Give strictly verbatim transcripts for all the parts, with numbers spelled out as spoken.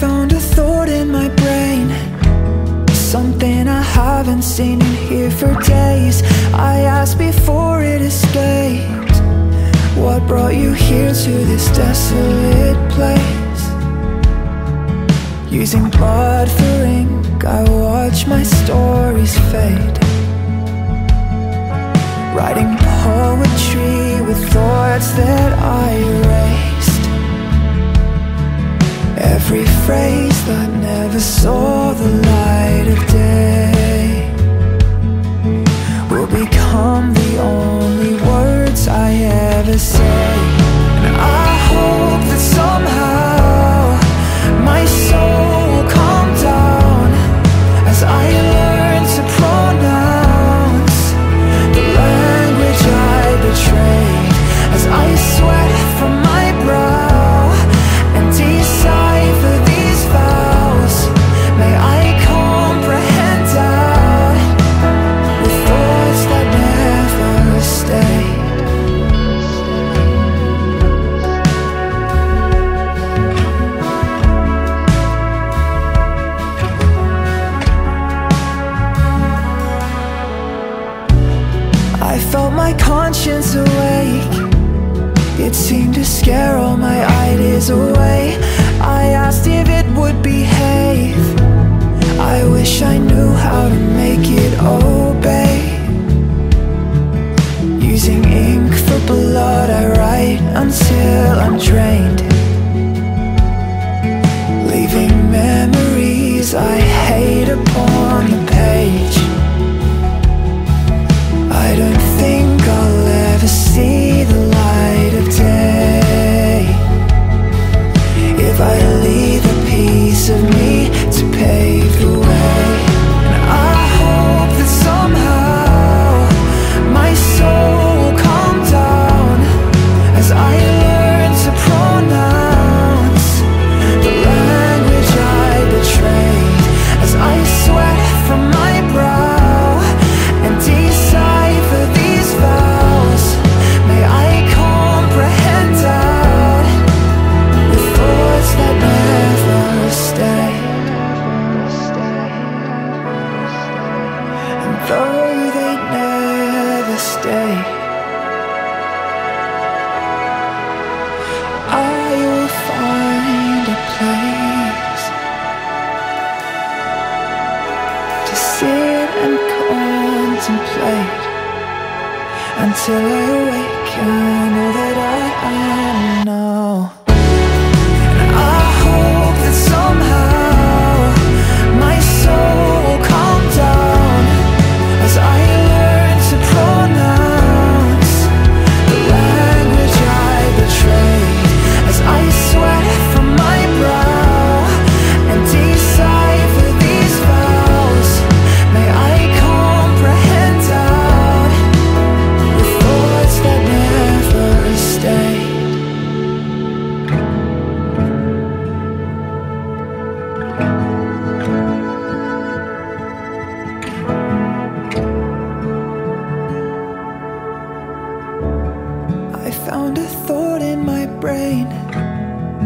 found a thought in my brain, something I haven't seen in here for days. I asked before it escaped, what brought you here to this desolate place? Using blood for ink, I watch my stories fade, writing poetry with thoughts that I erased. Every phrase that never saw the light of day will become the only words I ever say. And I hope that somehow my soul will calm down as I learn to pronounce the language I betrayed, as I sweat from my brow and decipher these vows. May I comprehend that with thoughts that never stay. Felt my conscience awake, it seemed to scare all my ideas away. I asked if it would behave, I wish I knew how to make it obey. Using ink for blood, I write until I'm drained, leaving memories I hate upon the page. I don't think I'll ever see the light of day if I leave a piece of me to pave the way. And I hope that somehow my soul will calm down as I learn to pronounce the language I betrayed, as I sweat from my brow and decide vows. May I comprehend that with thoughts that never stay. And though they never stay, I will find a place to sit and contemplate until I awaken all that I am now. And I hope that somehow my soul will calm down as I learn to pronounce the language I betrayed, as I sweat from my brow and decipher these vows. May I comprehend that that never stay. I found a thought in my brain,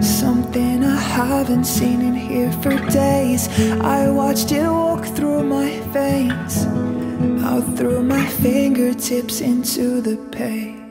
something I haven't seen in here for days. I watched it walk through my veins, out through my fingertips into the page.